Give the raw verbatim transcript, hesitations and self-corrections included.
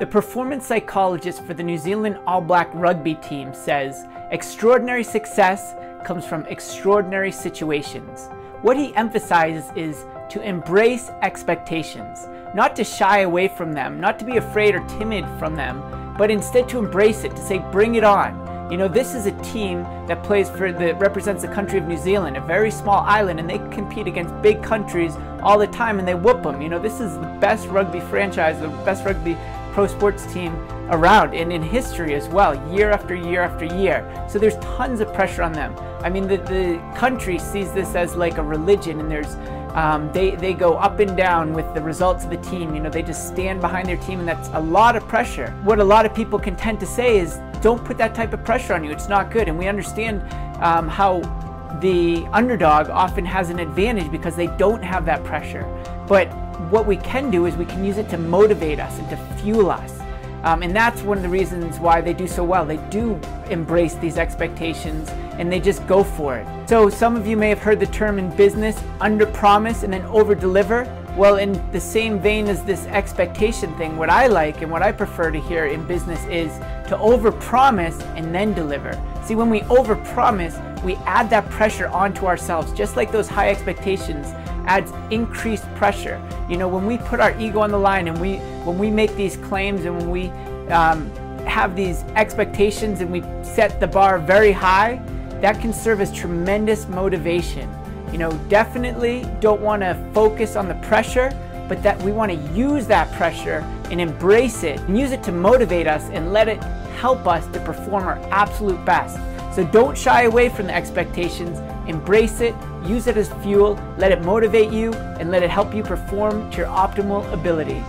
The performance psychologist for the New Zealand All Black rugby team says, "Extraordinary success comes from extraordinary situations." What he emphasizes is to embrace expectations, not to shy away from them, not to be afraid or timid from them, but instead to embrace it, to say, bring it on. You know, this is a team that plays for, that represents the country of New Zealand, a very small island, and they compete against big countries all the time and they whoop them. You know, this is the best rugby franchise, the best rugby pro sports team around, and in history as well, year after year after year. So there's tons of pressure on them. I mean, the, the country sees this as like a religion, and there's um, they, they go up and down with the results of the team. You know, they just stand behind their team, and that's a lot of pressure. What a lot of people can tend to say is, don't put that type of pressure on you, it's not good. And we understand um, how the underdog often has an advantage because they don't have that pressure. But what we can do is we can use it to motivate us and to fuel us. Um, and that's one of the reasons why they do so well. They do embrace these expectations and they just go for it. So some of you may have heard the term in business, underpromise and then overdeliver. Well, in the same vein as this expectation thing, what I like and what I prefer to hear in business is to overpromise and then deliver. See, when we overpromise, we add that pressure onto ourselves, just like those high expectations adds increased pressure. You know, when we put our ego on the line and we, when we make these claims and when we um, have these expectations and we set the bar very high, that can serve as tremendous motivation. You know, definitely don't want to focus on the pressure, but that we want to use that pressure and embrace it and use it to motivate us and let it help us to perform our absolute best. So don't shy away from the expectations, embrace it, use it as fuel, let it motivate you, and let it help you perform to your optimal ability.